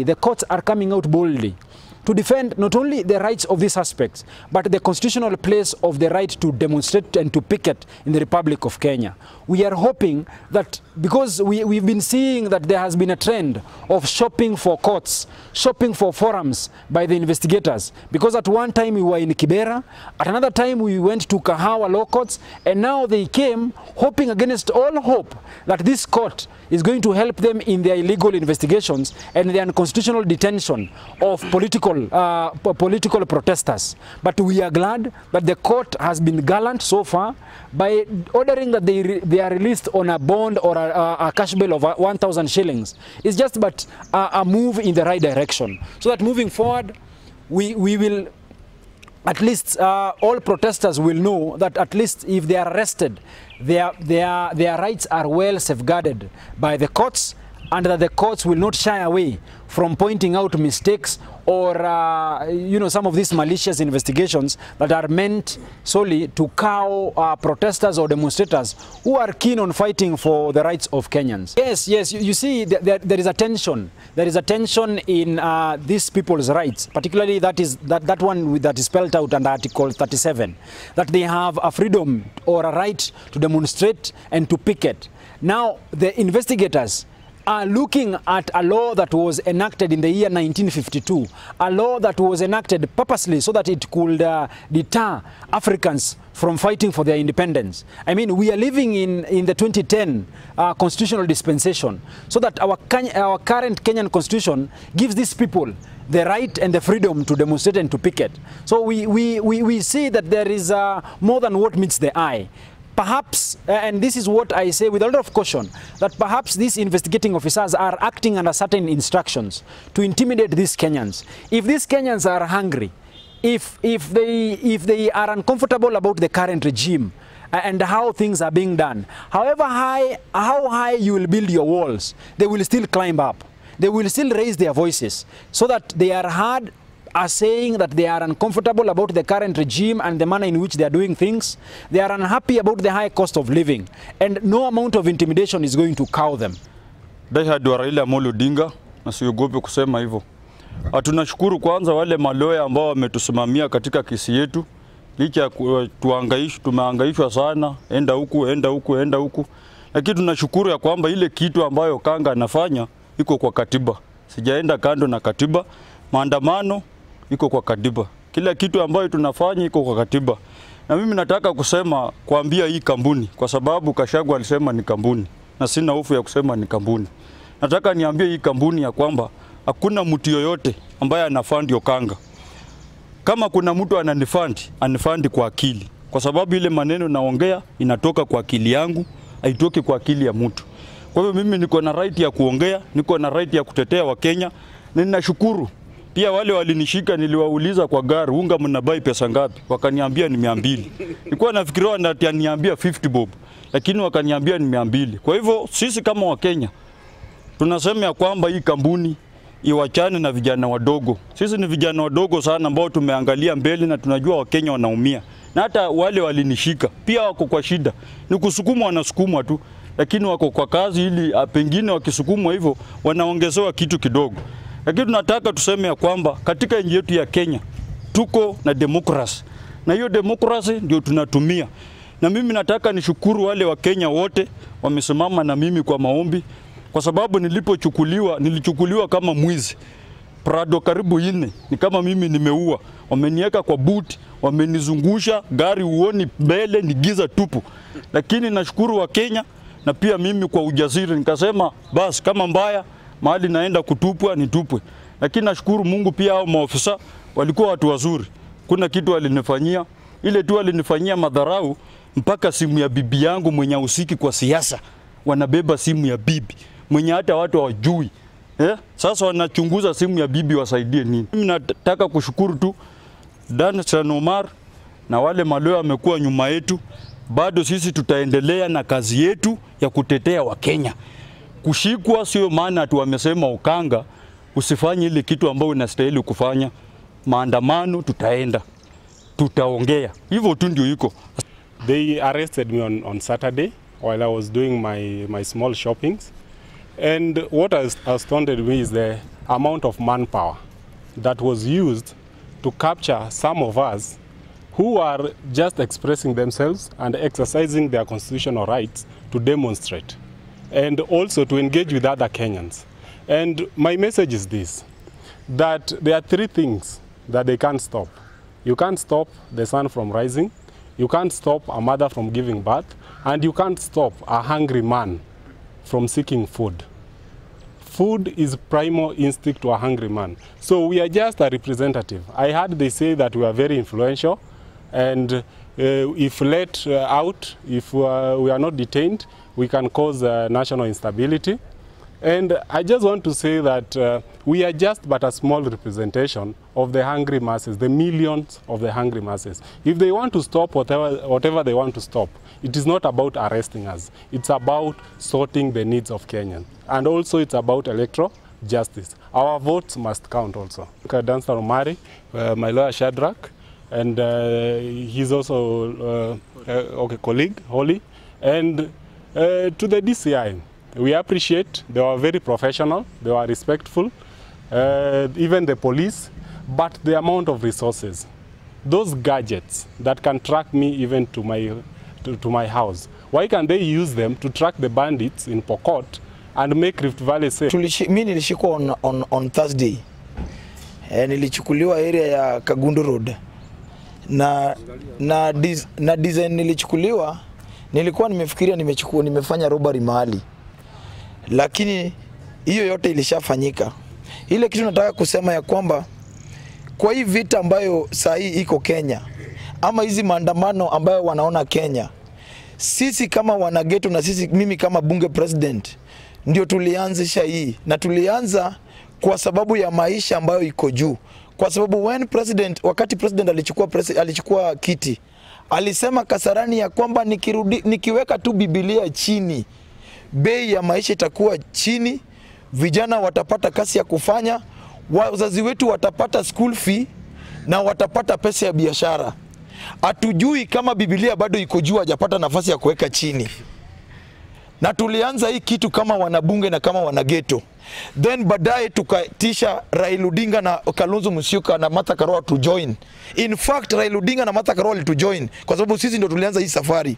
The courts are coming out boldly to defend not only the rights of these suspects, but the constitutional place of the right to demonstrate and to picket in the Republic of Kenya. We are hoping that, because we've been seeing that there has been a trend of shopping for courts, shopping for forums by the investigators, because at one time we were in Kibera, at another time we went to Kahawa law courts, and now they came hoping against all hope that this court is going to help them in their illegal investigations and the unconstitutional detention of political protesters. But we are glad that the court has been gallant so far by ordering that they are released on a bond or a cash bail of 1,000 shillings. It's just but a move in the right direction, so that moving forward, we will at least all protesters will know that at least if they are arrested, their rights are well safeguarded by the courts, and that the courts will not shy away from pointing out mistakes or some of these malicious investigations that are meant solely to cow protesters or demonstrators who are keen on fighting for the rights of Kenyans. Yes, you see there is a tension. There is a tension in these people's rights, particularly that one that is spelled out under Article 37, that they have a freedom or a right to demonstrate and to picket. Now, the investigators are looking at a law that was enacted in the year 1952, a law that was enacted purposely so that it could deter Africans from fighting for their independence. I mean, we are living in the 2010 constitutional dispensation, so that our current Kenyan constitution gives these people the right and the freedom to demonstrate and to picket. So we see that there is more than what meets the eye. Perhaps, and this is what I say with a lot of caution, that perhaps these investigating officers are acting under certain instructions to intimidate these Kenyans. If these Kenyans are hungry, if they are uncomfortable about the current regime and how things are being done, however how high you will build your walls, they will still climb up. They will still raise their voices, so that they are heard are saying that they are uncomfortable about the current regime and the manner in which they are doing things. They are unhappy about the high cost of living, and no amount of intimidation is going to cow them. Daihadu Raila Amolo Odinga, nasiyogope kusema hivyo. Tunashukuru kwanza wale maloya ambao wametusimamia katika kesi yetu. Licha tumehangaishwa sana, enda huku. Lakini tunashukuru ya kwamba ile kitu ambayo Kanga anafanya iko kwa katiba. Sijaenda kando na katiba. Maandamano iko kwa katiba. Kila kitu ambayo tunafanya iko kwa katiba. Na mimi nataka kusema, kuambia hii kampuni, kwa sababu Gachagua alisema ni kampuni, na sina hofu ya kusema ni kampuni. Nataka niambie hii kampuni ya kwamba hakuna mtu yoyote ambaye anafund Okanga. Kama kuna mtu ananifund kwa akili. Kwa sababu ile maneno naongea inatoka kwa akili yangu, haitoki kwa akili ya mtu. Kwa hivyo mimi niko na right ya kuongea, niko na right ya kutetea wa Kenya, na ninashukuru. Pia wale walinishika niliwauliza kwa gari, unga mnabai pesa ngapi? Wakaniambia ni 200. Nilikuwa nafikiria wananiambia 50 bob, lakini wakaniambia ni 200. Kwa hivyo sisi kama wa Kenya tunasema ya kwamba hii kampuni iwachane na vijana wadogo. Sisi ni vijana wadogo sana ambao tumeangalia mbele na tunajua wa Kenya wanaumia. Na hata wale walinishika pia wako kwa shida. Ni kusukumwa, wanasukumwa tu, lakini wako kwa kazi ili pengine wakisukumwa hivyo wanaongezewa kitu kidogo. Lakini tunataka tuseme ya kwamba katika nchi yetu ya Kenya tuko na demokrasi, na hiyo demokrasi ndio tunatumia. Na mimi nataka nishukuru wale wa Kenya wote wamesimama na mimi kwa maombi, kwa sababu nilichukuliwa kama mwizi Prado karibu 4, ni kama mimi nimeua. Wameniweka kwa buti, wamenizungusha gari, uoni mbele, ni giza tupu. Lakini nashukuru wa Kenya Na pia mimi kwa ujasiri nikasema basi kama mbaya mahali naenda kutupwa nitupwe. Lakini nashukuru Mungu pia hao maofisa walikuwa watu wazuri. Kuna kitu walinifanyia, ile tu walinifanyia madharau mpaka simu ya bibi yangu mwenye usiki kwa siasa. Wanabeba simu ya bibi mwenye hata watu hawajui. Sasa wanachunguza simu ya bibi wasaidie nini. Mimi nataka kushukuru tu Dan San Omar na wale maleo wamekuwa nyuma yetu. Bado sisi tutaendelea na kazi yetu ya kutetea wa Kenya. Kushikwa sio maana tu wamesema ukanga usifanye ile kitu ambayo unastahili kufanya. Maandamano tutaenda. Tutaongea. Hivyo tu ndio iko. They arrested me on Saturday while I was doing my small shoppings. And what astounded me is the amount of manpower that was used to capture some of us who are just expressing themselves and exercising their constitutional rights to demonstrate and also to engage with other Kenyans. And my message is this, that there are three things that they can't stop. You can't stop the sun from rising, you can't stop a mother from giving birth, and you can't stop a hungry man from seeking food. Food is primal instinct to a hungry man. So we are just a representative. I heard they say that we are very influential, and if let out, if we are not detained, we can cause national instability. And I just want to say that we are just but a small representation of the hungry masses, the millions of the hungry masses. If they want to stop whatever they want to stop, it is not about arresting us. It's about sorting the needs of Kenyans. And also it's about electoral justice. Our votes must count also. Dan Sarumari, my lawyer Shadrach, and he's also colleague, Holly, and to the DCI. We appreciate, they were very professional, they were respectful, even the police, but the amount of resources, those gadgets that can track me even to my house, why can't they use them to track the bandits in Pokot and make Rift Valley safe? Mimi nilishikwa on Thursday, nilichukuliwa area ya Kagundu Road, na design nilichukuliwa, nilikuwa nimefikiria nimefanya robbery mahali. Lakini hiyo yote ilishafanyika. Ile kitu nataka kusema ya kwamba kwa hii vita ambayo saa hii iko Kenya ama hizi maandamano ambayo wanaona Kenya, sisi kama wanageto na sisi mimi kama bunge president ndio tulianzisha hii, na tulianza kwa sababu ya maisha ambayo iko juu. Kwa sababu wakati president alichukua kiti, alisema Kasarani ya kwamba nikiweka tu Biblia chini, bei ya maisha itakuwa chini, vijana watapata kazi ya kufanya, wazazi wetu watapata school fee na watapata pesa ya biashara. Hatujui kama Biblia bado iko juu, hajapata nafasi ya kuweka chini. Na tulianza hii kitu kama wanabunge na kama wanageto. Then baadaye tukatisha Raila Odinga na Kalonzo Musyoka na Martha Karua to join. In fact Raila Odinga na Martha Karua to join kwa sababu sisi ndio tulianza hii safari.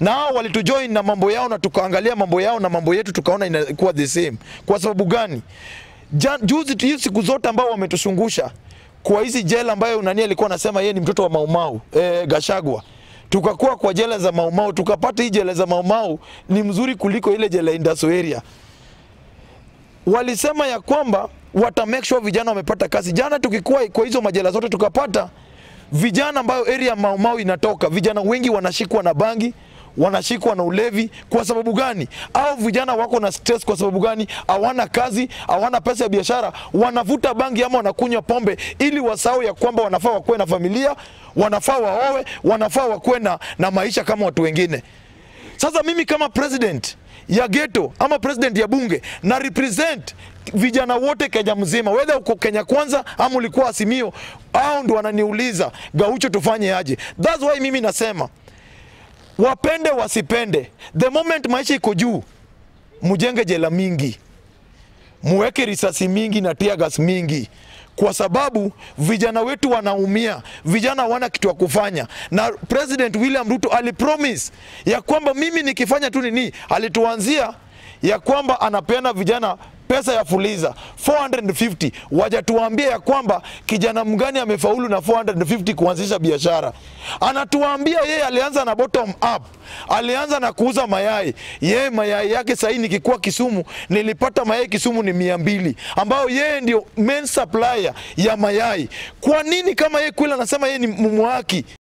Na hao walitu join na mambo yao, na tukaangalia mambo yao na mambo yetu tukaona inakuwa the same. Kwa sababu gani? Juzi hizi siku zote ambao wametusungusha kwa hizi jela ambayo unania alikuwa anasema yeye ni mtoto wa Mau Mau, Gachagua. Tukakuwa kwa jela za Mau Mau, tukapata hii jela za Mau Mau ni mzuri kuliko ile jela Indaso area. Walisema ya kwamba wata make sure vijana wamepata kazi. Jana tukikuwa kwa hizo majela zote tukapata vijana ambayo area Mau Mau inatoka, vijana wengi wanashikwa na bangi, wanashikwa na ulevi. Kwa sababu gani? Au vijana wako na stress. Kwa sababu gani? Hawana kazi, hawana pesa ya biashara, wanavuta bangi ama wanakunywa pombe ili wasahau ya kwamba wanafaa wakuwe na familia, wanafaa waoe, wanafaa wakuwe na maisha kama watu wengine. Sasa mimi kama president ya ghetto ama president ya bunge na represent vijana wote Kenya mzima, whether uko Kenya Kwanza ama ulikuwa Asimio, au ndo wananiuliza Gaucho tufanye aje. That's why mimi nasema wapende wasipende, the moment maisha iko juu, mjenge jela mingi, muweke risasi mingi na tear gas mingi, kwa sababu vijana wetu wanaumia, vijana wana kitu wa kufanya. Na President William Ruto alipromise ya kwamba mimi nikifanya tu nini, alituanzia ya kwamba anapeana vijana pesa ya fuliza 450, wajatuambia ya kwamba kijana mgani amefaulu na 450 kuanzisha biashara. Anatuambia yeye alianza na bottom up, alianza na kuuza mayai. Yeye mayai yake sahi nikikuwa Kisumu, nilipata mayai Kisumu ni 200, ambao yeye ndio main supplier ya mayai. Kwa nini kama yeye kweli anasema yeye ni mwaki?